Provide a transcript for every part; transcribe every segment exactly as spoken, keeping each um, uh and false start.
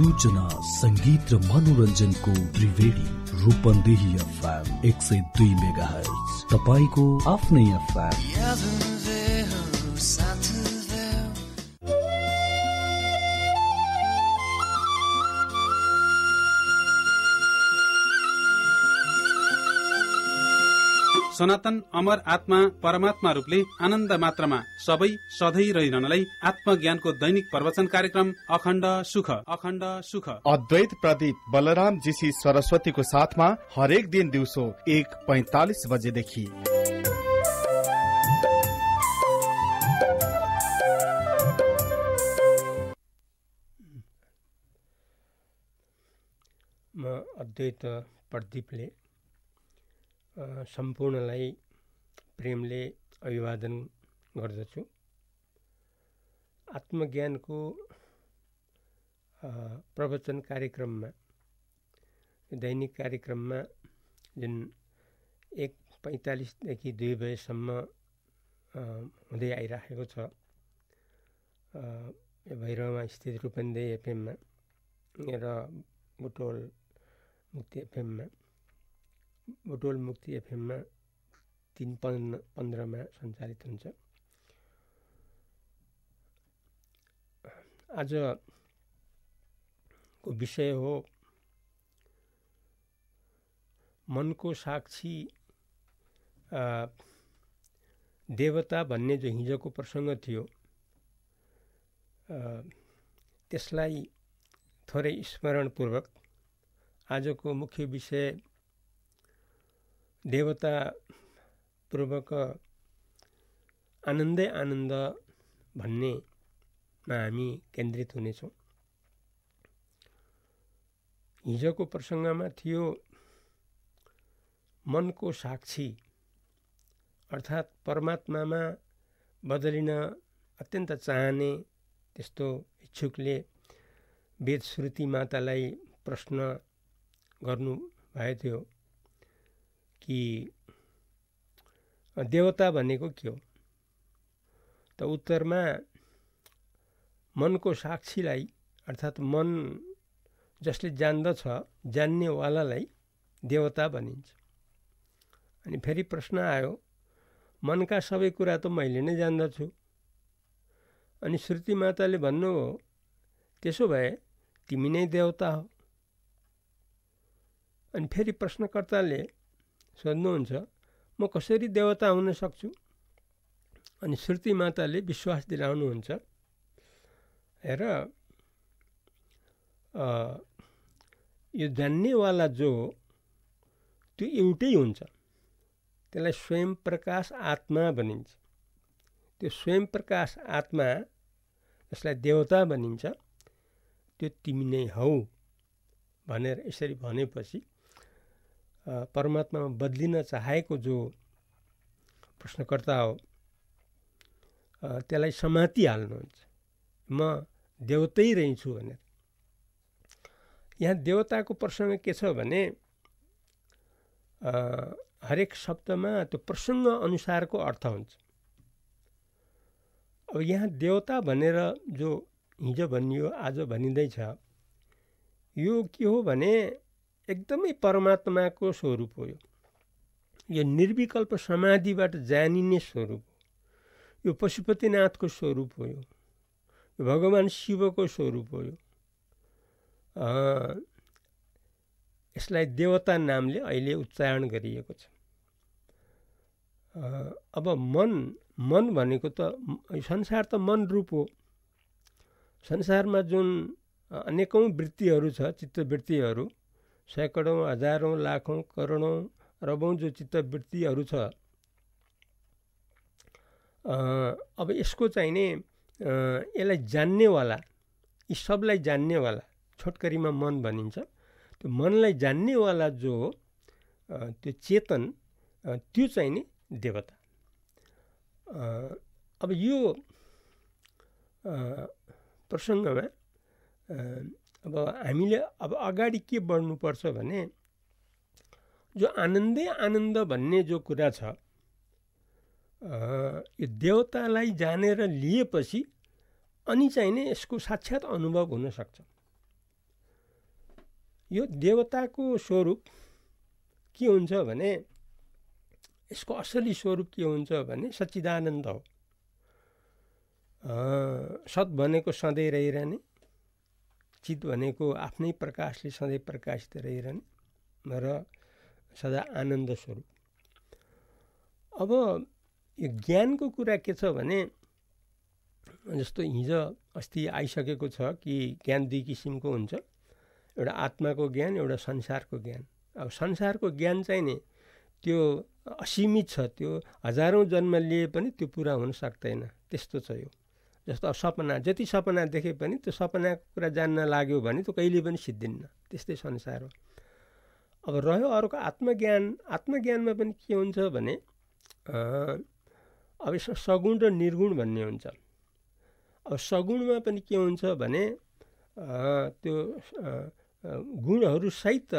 सूचना संगीत मनोरंजन को त्रिवेणी रूपन्देही एफएम एक से दुई मेगा हर्ट्ज तपाईको आफ्नै एफएम। सनातन अमर आत्मा परमात्मा रूपले आनन्द मात्रामा सबै सधैं रहिरहनलाई आत्मज्ञानको दैनिक प्रवचन कार्यक्रम अखण्ड सुख अखण्ड सुख अद्वैत प्रदीप बलराम जीसी सरस्वतीको साथमा हरेक दिन दिउँसो एक पैंतालीस बजेदेखि म अद्वैत प्रदीपले सम्पूर्णलाई प्रेमले अभिवादन गर्दछु। आत्मज्ञानको प्रवचन कार्यक्रममा दैनिक कार्यक्रममा जुन एक पैँतालिसदेखि दुई बजेसम्म हुँदै आइराखेको छ भैरवमा स्थित रूपन्देही एफएममा र बुटोल मुक्ति एफएममा बुटोल मुक्ति एफएममा तीन पन्ध्र पन्ध्रमा सञ्चालित हुन्छ। आजको विषय हो मनको साक्षी देवता भन्ने जो हिजोको प्रसङ्ग थियो त्यसलाई थोरै स्मरणपूर्वक आजको मुख्य विषय देवता पूर्वक आनन्दै आनन्द भन्नेमा हामी केन्द्रित हुनेछौँ। हिजोको प्रसङ्गमा थियो मनको साक्षी अर्थात् परमात्मामा बदलिन अत्यन्त चाहने त्यस्तो इच्छुकले वेद श्रुति मातालाई प्रश्न गर्नुभएको थियो कि देवता भनेको के हो। त उत्तरमा मनको साक्षीलाई अर्थात् मन जसले जान्दछ जान्नेवालालाई देवता भनिन्छ। अनि फेरि प्रश्न आयो मनका सबै कुरा त मैले नै जान्दछु। अनि श्रुति माताले भन्नु हो त्यसो भए तिमी नै देवता हो। अनि फेरि प्रश्नकर्ताले सोध्नुहुन्छ म कसरी देवता हुन सक्छु। अनि श्रुति माताले विश्वास दिलाउनुहुन्छ हेर यो जान्नेवाला जो हो त्यो एउटै हुन्छ त्यसलाई स्वयं प्रकाश आत्मा भनिन्छ। त्यो स्वयं प्रकाश आत्मा जसलाई देवता भनिन्छ त्यो तिमी नै हौ भनेर यसरी भनेपछि परमात्मामा बदलिन चाहेको जो प्रश्नकर्ता हो त्यसलाई समातिहाल्नुहुन्छ म देवतै रहन्छु भनेर। यहाँ देवताको प्रसङ्ग के छ भने हरेक शब्दमा त्यो प्रसङ्ग अनुसारको अर्थ हुन्छ। अब यहाँ देवता भनेर जो हिजो भनियो आज भनिँदैछ यो के हो भने एकदमै परमात्माको स्वरूप हो। यो निर्विकल्प समाधिबाट जानिने स्वरूप हो। यो पशुपतिनाथको स्वरूप हो। यो भगवान शिवको स्वरूप हो। यसलाई देवता नामले अहिले उच्चारण गरिएको छ। अब मन मन भनेको त संसार त मन रूप हो। संसारमा जुन अनेकौँ वृत्तिहरू छ चित्तवृत्तिहरू सैकडौँ हजारौँ लाखौँ करोडौँ अरबौँ जो चित्तवृत्तिहरू छ अब यसको चाहिने यसलाई जान्नेवाला यी सबलाई जान्नेवाला छोटकरीमा मन भनिन्छ। त्यो मनलाई जान्नेवाला जो हो त्यो चेतन त्यो चाहिने देवता। अब यो प्रसङ्गमा अब हामीले अब अगाडि के बढ्नुपर्छ भने जो आनन्दै आनन्द भन्ने जो कुरा छ यो देवतालाई जानेर लिएपछि अनि चाहिँ नै यसको साक्षात् अनुभव हुनसक्छ। यो देवता को स्वरूप के हुन्छ भने इसको असली स्वरूप के हुन्छ भने सच्चिदानन्द हो। सत भनेको सधैँ रहिरहने, चित भनेको आफ्नै प्रकाशले सधैँ प्रकाशित रहिरहने र सदा आनन्द स्वरूप। अब यो ज्ञानको कुरा के छ भने जस्तो हिजो अस्ति आइसकेको छ कि ज्ञान दुई किसिमको हुन्छ, एउटा आत्माको ज्ञान, एउटा संसारको ज्ञान। अब संसारको ज्ञान चाहिँ नि त्यो असीमित छ, त्यो हजारौँ जन्म लिए पनि त्यो पुरा हुन सक्दैन, त्यस्तो छ यो। जस्तो अब सपना, जति सपना देखे पनि त्यो सपनाको कुरा जान्न लाग्यो भने त्यो कहिले पनि सिद्धिन्न, त्यस्तै संसार हो। अब रह्यो अर्को आत्मज्ञान। आत्मज्ञानमा पनि के हुन्छ भने अब यसमा सगुण र निर्गुण भन्ने हुन्छ। अब सगुणमा पनि के हुन्छ भने त्यो गुणहरूसहित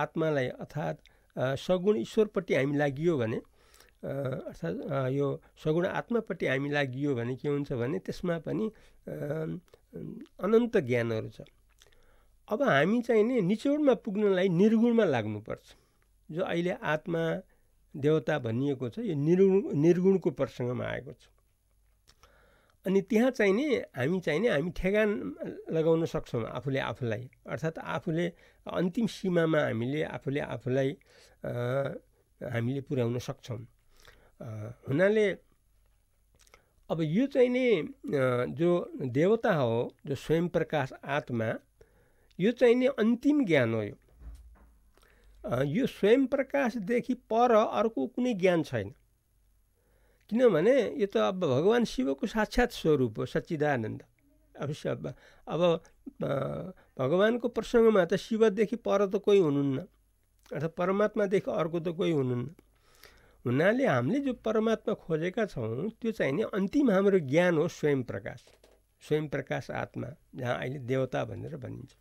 आत्मालाई अर्थात् सगुण ईश्वरपट्टि हामी लागियो भने अर्थात् यो सगुण आत्मापट्टि हामी लागियो भने के हुन्छ भने त्यसमा पनि अनन्त ज्ञानहरू छ। अब हामी चाहिँ नि निचोडमा पुग्नलाई निर्गुणमा लाग्नुपर्छ। जो अहिले आत्मा देवता भनिएको छ यो निर्गुण निर्गुणको प्रसङ्गमा आएको छ। अनि त्यहाँ चाहिँ नि हामी चाहिँ नि हामी ठेगान लगाउन सक्छौँ आफूले आफूलाई, अर्थात् आफूले अन्तिम सीमामा हामीले आफूले आफूलाई हामीले पुर्याउन सक्छौँ हुनाले अब यो चाहिँ नि जो देवता हो, जो स्वयं प्रकाश आत्मा, यो चाहिँ नि अन्तिम ज्ञान हो। यो यो स्वयं प्रकाशदेखि पर अर्को कुनै ज्ञान छैन, किनभने यो त अब भगवान शिवको साक्षात् स्वरूप हो सच्चिदानन्द। अवश्य अब अब भगवानको प्रसङ्गमा त शिवदेखि पर त कोही हुनुहुन्न, अर्थात् परमात्मादेखि अर्को त कोही हुनुहुन्न। हुनाले हामीले जो परमात्मा खोजेका छौँ त्यो चाहिँ नि अन्तिम हाम्रो ज्ञान हो स्वयं प्रकाश, स्वयं प्रकाश आत्मा, जहाँ अहिले देवता भनेर भनिन्छ।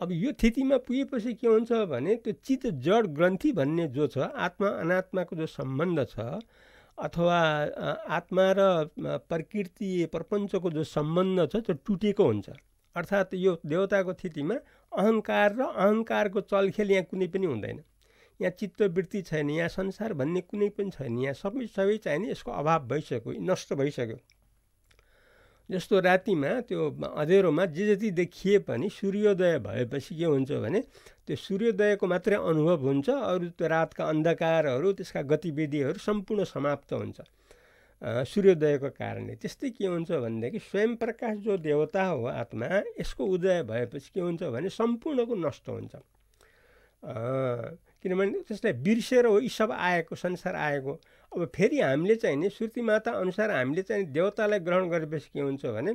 अब यो स्थितिमा पुगेपछि के हुन्छ भने त्यो चित्त जड ग्रन्थि भन्ने जो छ, आत्मा अनात्माको जो सम्बन्ध छ अथवा आत्मा र प्रकृति प्रपञ्चको जो सम्बन्ध छ त्यो टुटेको हुन्छ। अर्थात् यो देवताको स्थितिमा अहङ्कार र अहङ्कारको चलखेल यहाँ कुनै पनि हुँदैन, यहाँ चित्तवृत्ति छैन, यहाँ संसार भन्ने कुनै पनि छैन, यहाँ सबै सबै चाहिने यसको अभाव भइसक्यो, नष्ट भइसक्यो। जस्तो रातिमा त्यो अँधेरोमा जे जति देखिए पनि सूर्योदय भएपछि के हुन्छ भने त्यो सूर्योदयको मात्रै अनुभव हुन्छ, अरू त्यो रातका अन्धकारहरू त्यसका गतिविधिहरू सम्पूर्ण समाप्त हुन्छ सूर्योदयको कारणले। त्यस्तै के हुन्छ भनेदेखि स्वयं प्रकाश जो देवता हो आत्मा, यसको उदय भएपछि के हुन्छ भने सम्पूर्णको नष्ट हुन्छ, किनभने त्यसलाई बिर्सेर हो यी सब आएको, संसार आएको। अब फेरि हामीले चाहिँ नि श्रुति माता अनुसार हामीले चाहिँ देवतालाई ग्रहण गरेपछि के हुन्छ भने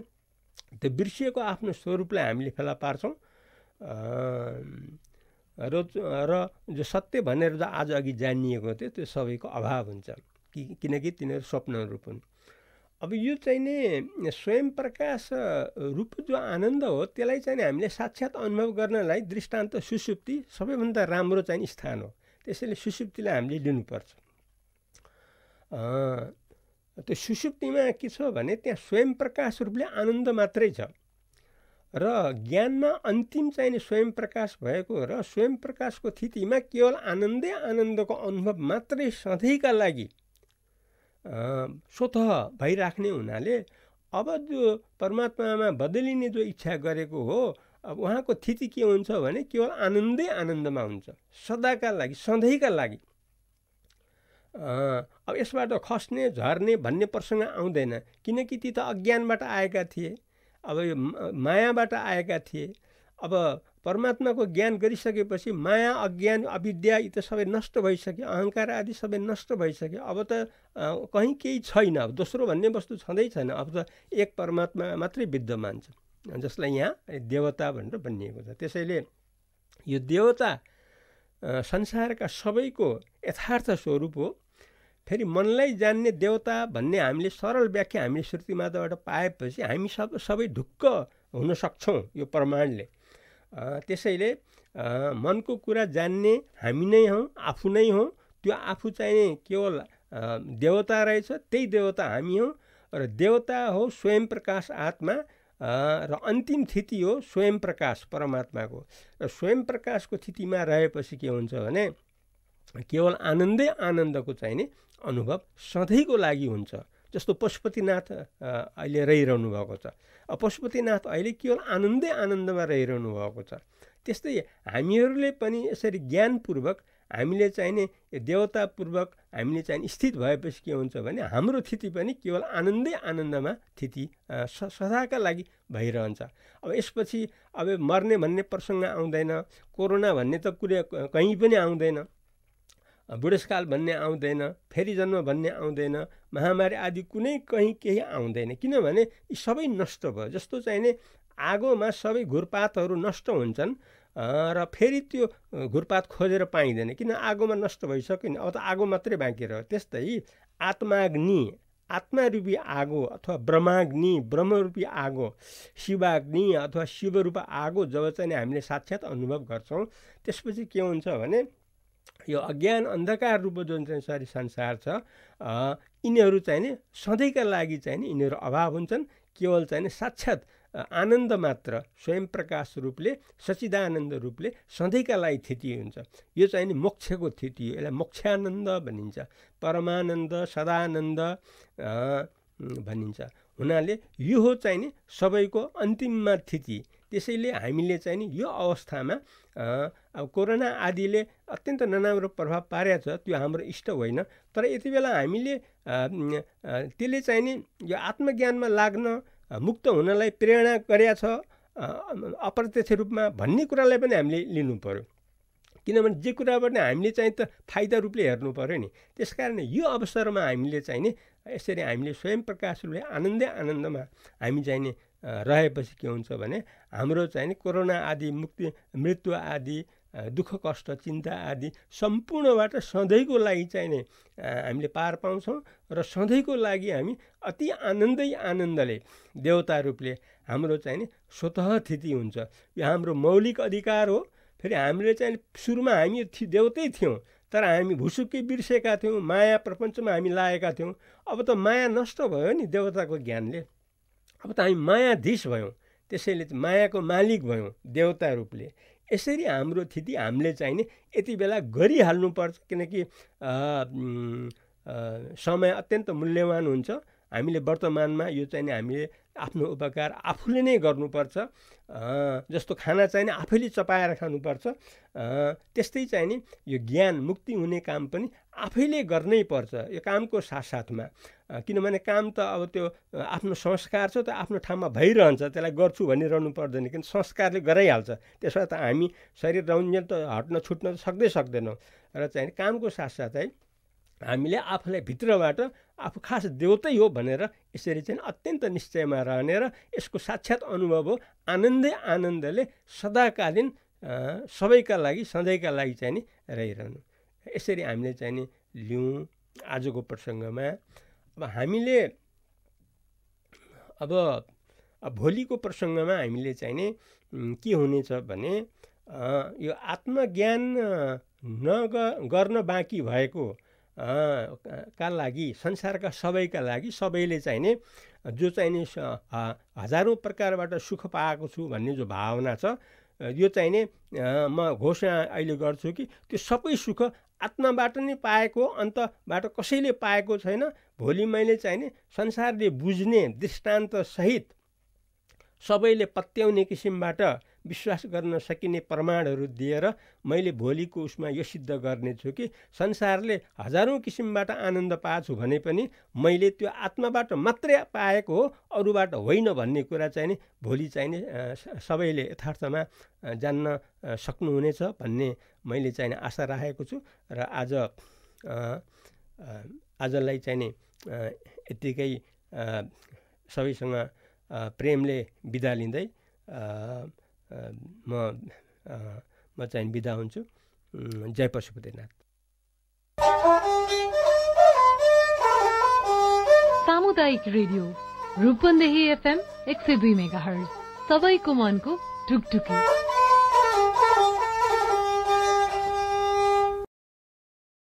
त्यो बिर्सिएको आफ्नो स्वरूपलाई हामीले फेला पार्छौँ र र जो सत्य भनेर जो आज अघि जानिएको थियो त्यो सबैको अभाव हुन्छ, कि किनकि तिनीहरू स्वप्नरूप हुन्। अब यो चाहिँ नि स्वयं प्रकाश रूप जो आनन्द हो त्यसलाई चाहिँ हामीले साक्षात् अनुभव गर्नलाई दृष्टान्त सुषुप्ति सबैभन्दा राम्रो चाहिँ स्थान हो, त्यसैले सुषुप्तिलाई हामीले लिनुपर्छ। त्यो सुषुप्तिमा के छ भने त्यहाँ स्वयं प्रकाश रूपले आनन्द मात्रै छ र ज्ञानमा अन्तिम चाहिने स्वयं प्रकाश भएको र स्वयं प्रकाशको स्थितिमा केवल आनन्दै आनन्दको अनुभव मात्रै सधैँका लागि स्वतः भइराख्ने हुनाले अब जो परमात्मामा बदलिने जो इच्छा गरेको हो अब उहाँको स्थिति के हुन्छ भने केवल आनन्दै आनन्दमा हुन्छ सदाका लागि, सधैँका लागि। अब यसबाट खस्ने झर्ने भन्ने प्रसङ्ग आउँदैन, किनकि ती त अज्ञानबाट आएका थिए, अब यो मायाबाट आएका थिए। अब परमात्माको ज्ञान गरिसकेपछि माया, अज्ञान, अविद्या यी त सबै नष्ट भइसक्यो, अहङ्कार आदि सबै नष्ट भइसक्यो। अब त कहीँ केही छैन, अब दोस्रो भन्ने वस्तु छँदै छैन, अब त एक परमात्मा मात्रै विद्यमान छ, जसलाई यहाँ देवता भनेर भनिएको छ। त्यसैले यो देवता संसारका सबैको यथार्थ स्वरूप हो। फेरि मनलाई जान्ने देवता भन्ने हामीले सरल व्याख्या हामीले श्रुतिमाताबाट पाएपछि हामी सब सबै ढुक्क हुन सक्छौँ यो प्रमाणले। त्यसैले मनको कुरा जान्ने हामी नै हौँ, आफू नै हौँ। त्यो आफू चाहिँ केवल देवता रहेछ, त्यही देवता हामी हौँ। र देवता हो स्वयं प्रकाश आत्मा र अन्तिम स्थिति हो स्वयं प्रकाश परमात्मा को। स्वयं प्रकाश को स्थिति में रहेपछि के हुन्छ भने केवल आनंदै आनंद को चाहिए अनुभव सधैँको लागि हुन्छ। जस्तो पशुपतिनाथ अहिले रहिरहनु भएको छ। पशुपतिनाथ अहिले केवल आनंदै आनंद में रहिरहनु भएको छ। त्यस्तै हामीहरूले पनि यसरी ज्ञानपूर्वक हामीले चाहिने देवतापूर्वक हामीले चाहिने स्थित भएपछि के हुन्छ भने हाम्रो स्थिति पनि केवल आनन्दै आनन्दमा स्थिति सदाका लागि भइरहन्छ। अब यसपछि अब मर्ने भन्ने प्रसंग आउँदैन, कोरोना भन्ने त कुरा कहीं पनि आउँदैन, बुढेसकाल भन्ने आउँदैन, फेरि जन्म भन्ने आउँदैन, महामारी आदि कुनै कहीं केही आउँदैन। किनभने यी सबै नष्ट भयो। जस्तो चाहिने आगोमा सबै घुरपातहरू नष्ट हुन्छन् र फेरि त्यो घुरपात खोजेर पाइँदैन, किन आगोमा नष्ट भइसक्यो नि, अब त आगो मात्रै बाँकी रह्यो। त्यस्तै आत्माग्नि आत्मारूपी आगो अथवा ब्रह्माग्नि ब्रह्मरूपी आगो, शिवाग्नि अथवा शिवरूप आगो जब चाहिँ हामीले साक्षात अनुभव गर्छौँ त्यसपछि के हुन्छ भने यो अज्ञान अन्धकार रूप जुन चाहिँ सारी संसार छ यिनीहरू चाहिँ सधैँका लागि चाहिँ यिनीहरू अभाव हुन्छन्। केवल चाहिँ साक्षात आनन्द मात्र स्वयं प्रकाश रूपले सच्चिदानन्द रूपले सधैँका लागि स्थिति हुन्छ। यो चाहिँ नि मोक्षको स्थिति हो। यसलाई मोक्षानन्द भनिन्छ, परमानन्द सदानन्द भनिन्छ। हुनाले यो हो चाहिँ नि सबैको अन्तिममा स्थिति। त्यसैले हामीले चाहिँ नि यो अवस्थामा अब कोरोना आदिले अत्यन्त नराम्रो प्रभाव पारेको छ, त्यो हाम्रो इष्ट होइन। तर यति बेला हामीले त्यसले चाहिँ नि यो आत्मज्ञानमा लाग्न मुक्त हुनलाई प्रेरणा गरेको छ अप्रत्यक्ष रूपमा भन्ने कुरालाई पनि हामीले लिनु पर्यो। किनभने जे कुराबाट हामीले चाहिँ त फाइदा रूपले हेर्नु पर्यो नि। त्यसकारण यो अवसरमा हामीले चाहिने यसरी हामीले स्वयं प्रकाश रूपले आनन्दै आनन्दमा हामी चाहिने रहेपछि के हुन्छ भने हाम्रो चाहिने कोरोना आदि मुक्ति मृत्यु आदि दुःख कष्ट चिन्ता आदि सम्पूर्णबाट सधैँको लागि चाहिने हामीले पार पाउँछौँ र सधैँको लागि हामी अति आनन्दै आनन्दले देवता रूपले हाम्रो चाहिने स्वतः स्थिति हुन्छ। यो हाम्रो मौलिक अधिकार हो। फेरि हामीले चाहिँ सुरुमा हामी देवतै थियौँ तर हामी भुसुक्कै बिर्सेका थियौँ, माया प्रपञ्चमा हामी लागेका थियौँ। अब त माया नष्ट भयो नि देवताको ज्ञानले, अब त हामी मायाधीश भयौँ। त्यसैले मायाको मालिक भयौँ देवता रूपले। यसरी हाम्रो स्थिति हामीले चाहिने यति बेला गरिहाल्नुपर्छ, किनकि समय अत्यन्त मूल्यवान हुन्छ। हामीले वर्तमानमा यो चाहिने हामीले आफ्नो उपकार आफूले नै गर्नुपर्छ। जस्तो खाना चाहिने आफैले चपाएर खानुपर्छ, त्यस्तै चाहिने यो ज्ञान मुक्ति हुने काम पनि आफैले गर्नै पर्छ यो कामको साथसाथमा। किनभने काम त अब त्यो आफ्नो संस्कार छ, त आफ्नो ठाउँमा भइरहन्छ, त्यसलाई गर्छु भनिरहनु पर्दैन, किन संस्कारले गराइहाल्छ। त्यसमा त हामी शरीर रञ्जन त हट्न छुट्न त सक्दै सक्दैनौँ। र चाहिने कामको साथसाथै हामीले आफूलाई भित्रबाट आफू खास देउतै हो भनेर यसरी चाहिँ अत्यन्त निश्चयमा रहने र यसको साक्षात अनुभव हो। आनन्दै आनन्दले सदाकालीन सबैका लागि सधैँका लागि चाहिँ रहिरहनु, यसरी हामीले चाहिँ लियौँ आजको प्रसङ्गमा। अब हामीले अब भोलिको प्रसङ्गमा हामीले चाहिँ के हुनेछ भने यो आत्मज्ञान नगर्न बाँकी भएको आ, का लागि संसारका सबैका लागि सबैले चाहिने जो चाहिने हजारौँ प्रकारबाट सुख पाएको छु भन्ने जो भावना छ यो चाहिने म घोषणा अहिले गर्छु कि त्यो सबै सुख आत्माबाट नै पाएको, अन्तबाट कसैले पाएको छैन। भोलि मैले चाहिने संसारले बुझ्ने दृष्टान्त सहित सबैले पत्याउने किसिमबाट विश्वास गर्न सकिने प्रमाणहरू दिएर मैले भोलिको उसमा यो सिद्ध गर्नेछु कि संसारले हजारौँ किसिमबाट आनन्द पाछु भने पनि मैले त्यो आत्माबाट मात्रै पाएको हो, अरूबाट होइन भन्ने कुरा चाहिने भोलि चाहिने सबैले यथार्थमा जान्न सक्नुहुनेछ भन्ने मैले चाहिने आशा राखेको छु। र आज आजलाई चाहिने यतिकै सबैसँग प्रेमले बिदा लिँदै म म चाहिँ बिदा हुन्छु। जय पशुपतिनाथ। सामुदायिक रेडियो रूपन्देही एफएम एक सय दुई मेगाहर्ज, सबैको मनको ढुकढुकी।